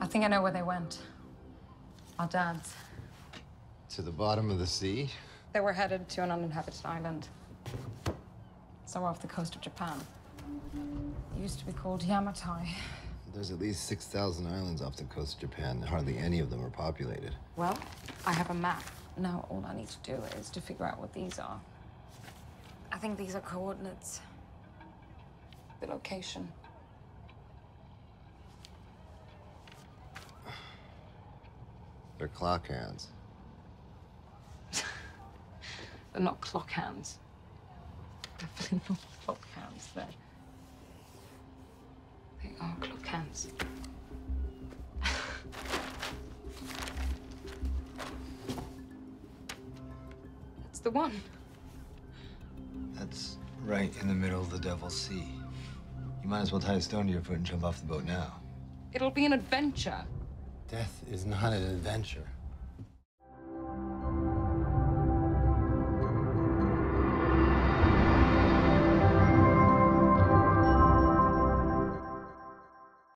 I think I know where they went. Our dads. To the bottom of the sea? They were headed to an uninhabited island. Somewhere off the coast of Japan. It used to be called Yamatai. There's at least 6,000 islands off the coast of Japan, and hardly any of them are populated. Well, I have a map. Now all I need to do is to figure out what these are. I think these are coordinates. The location. They're clock hands. They're not clock hands. Definitely not clock hands. They are clock hands. That's the one. That's right in the middle of the Devil's Sea. You might as well tie a stone to your foot and jump off the boat now. It'll be an adventure. Death is not an adventure.